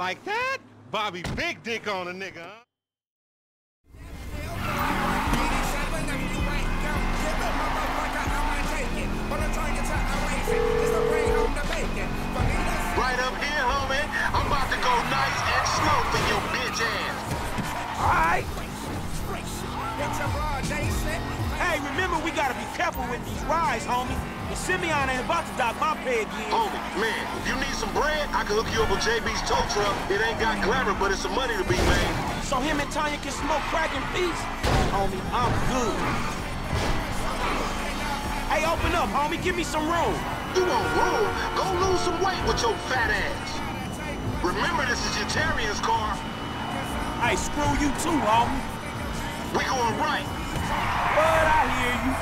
Like that? Bobby big dick on a nigga, huh? Right up here, homie. I'm about to go nice and slow for your bitch ass. Alright. Hey, remember we gotta be careful with these rides, homie. And Simeon ain't about to dock my pay again. Homie, man, if you need some bread, I can hook you up with JB's tow truck. It ain't got glamour, but it's some money to be made. So him and Tanya can smoke crack in peace? Homie, I'm good. Hey, open up, homie. Give me some room. You want room? Go lose some weight with your fat ass. Remember, this is your Terrian's car. Hey, screw you too, homie. We going right. But I hear you.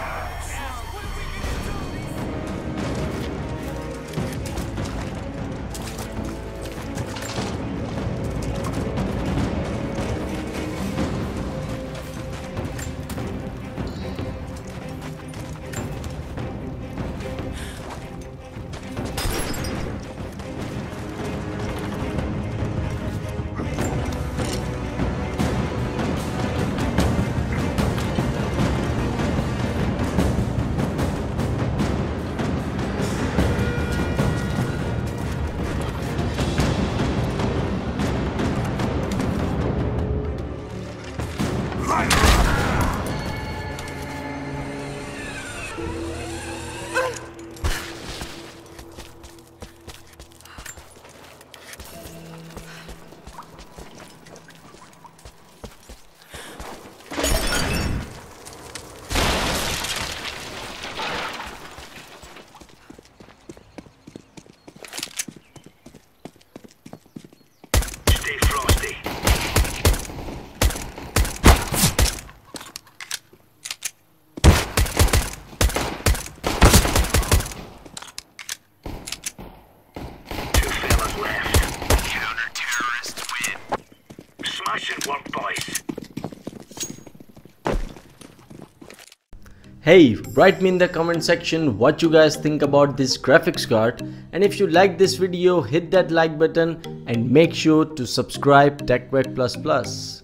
Hey, write me in the comment section what you guys think about this graphics card, and if you like this video, hit that like button and make sure to subscribe TechWet Plus Plus.